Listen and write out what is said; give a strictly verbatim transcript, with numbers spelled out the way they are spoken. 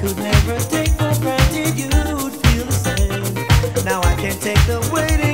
could never take for granted you'd feel the same. Now I can't take the waiting.